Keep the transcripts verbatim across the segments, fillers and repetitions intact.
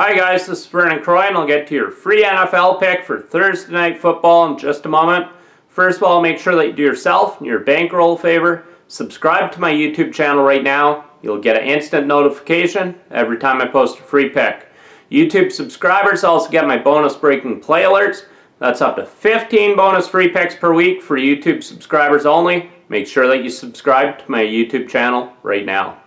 Hi guys, this is Vernon Croy and I'll get to your free N F L pick for Thursday Night Football in just a moment. First of all, make sure that you do yourself and your bankroll a favor. Subscribe to my YouTube channel right now. You'll get an instant notification every time I post a free pick. YouTube subscribers also get my bonus breaking play alerts. That's up to fifteen bonus free picks per week for YouTube subscribers only. Make sure that you subscribe to my YouTube channel right now.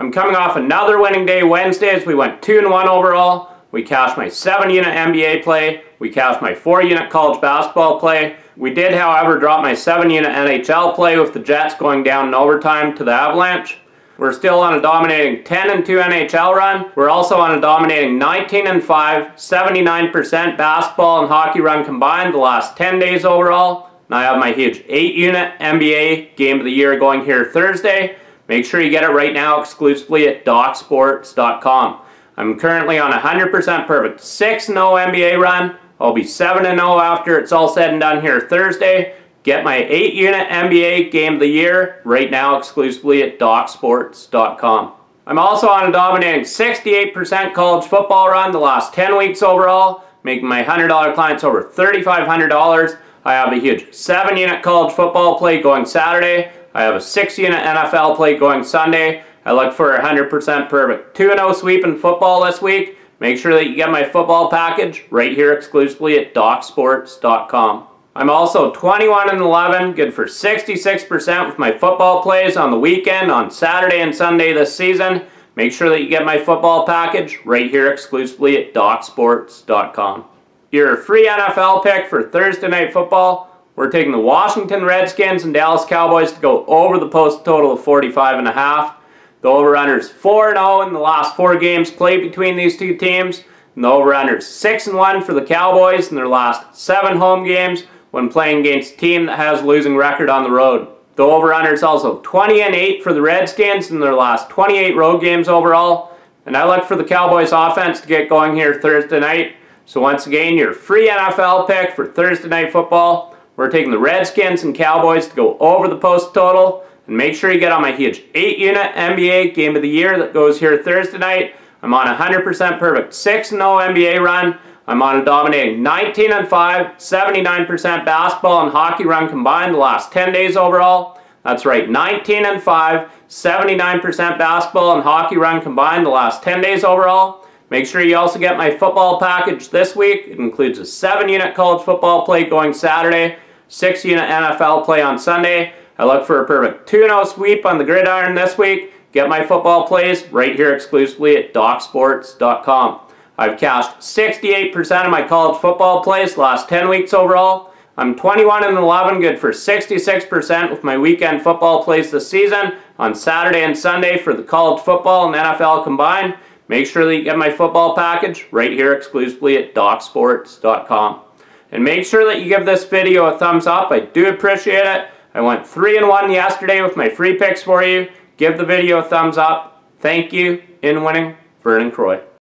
I'm coming off another winning day Wednesday as we went two and one overall. We cashed my seven unit N B A play. We cashed my four unit college basketball play. We did, however, drop my seven unit N H L play with the Jets going down in overtime to the Avalanche. We're still on a dominating ten and two N H L run. We're also on a dominating nineteen and five, seventy-nine percent basketball and hockey run combined the last ten days overall. And I have my huge eight unit N B A game of the year going here Thursday. Make sure you get it right now exclusively at doc sports dot com. I'm currently on a one hundred percent perfect six and oh N B A run. I'll be seven and oh after it's all said and done here Thursday. Get my eight unit N B A game of the year right now exclusively at doc sports dot com. I'm also on a dominating sixty-eight percent college football run the last ten weeks overall, making my one hundred dollar clients over three thousand five hundred dollars. I have a huge seven unit college football play going Saturday. I have a six unit N F L play going Sunday. I look for a one hundred percent perfect two and oh sweep in football this week. Make sure that you get my football package right here exclusively at doc sports dot com. I'm also twenty-one and eleven, good for sixty-six percent with my football plays on the weekend on Saturday and Sunday this season. Make sure that you get my football package right here exclusively at doc sports dot com. Your free N F L pick for Thursday Night Football. We're taking the Washington Redskins and Dallas Cowboys to go over the post total of forty-five and a half. The over-under is four and oh in the last four games played between these two teams. And the over-under is six and one for the Cowboys in their last seven home games when playing against a team that has a losing record on the road. The over-under is also twenty and eight for the Redskins in their last twenty-eight road games overall. And I look for the Cowboys offense to get going here Thursday night. So once again, your free N F L pick for Thursday Night Football. We're taking the Redskins and Cowboys to go over the post total. And make sure you get on my huge eight unit N B A game of the year that goes here Thursday night. I'm on a one hundred percent perfect six and oh N B A run. I'm on a dominating nineteen and five, seventy-nine percent basketball and hockey run combined the last ten days overall. That's right, nineteen and five, seventy-nine percent basketball and hockey run combined the last ten days overall. Make sure you also get my football package this week. It includes a seven unit college football play going Saturday, six unit N F L play on Sunday. I look for a perfect two and oh sweep on the gridiron this week. Get my football plays right here exclusively at doc sports dot com. I've cashed sixty-eight percent of my college football plays last ten weeks overall. I'm twenty-one and eleven, good for sixty-six percent with my weekend football plays this season on Saturday and Sunday for the college football and N F L combined. Make sure that you get my football package right here exclusively at doc sports dot com. And make sure that you give this video a thumbs up. I do appreciate it. I went three and one yesterday with my free picks for you. Give the video a thumbs up. Thank you. In winning, Vernon Croy.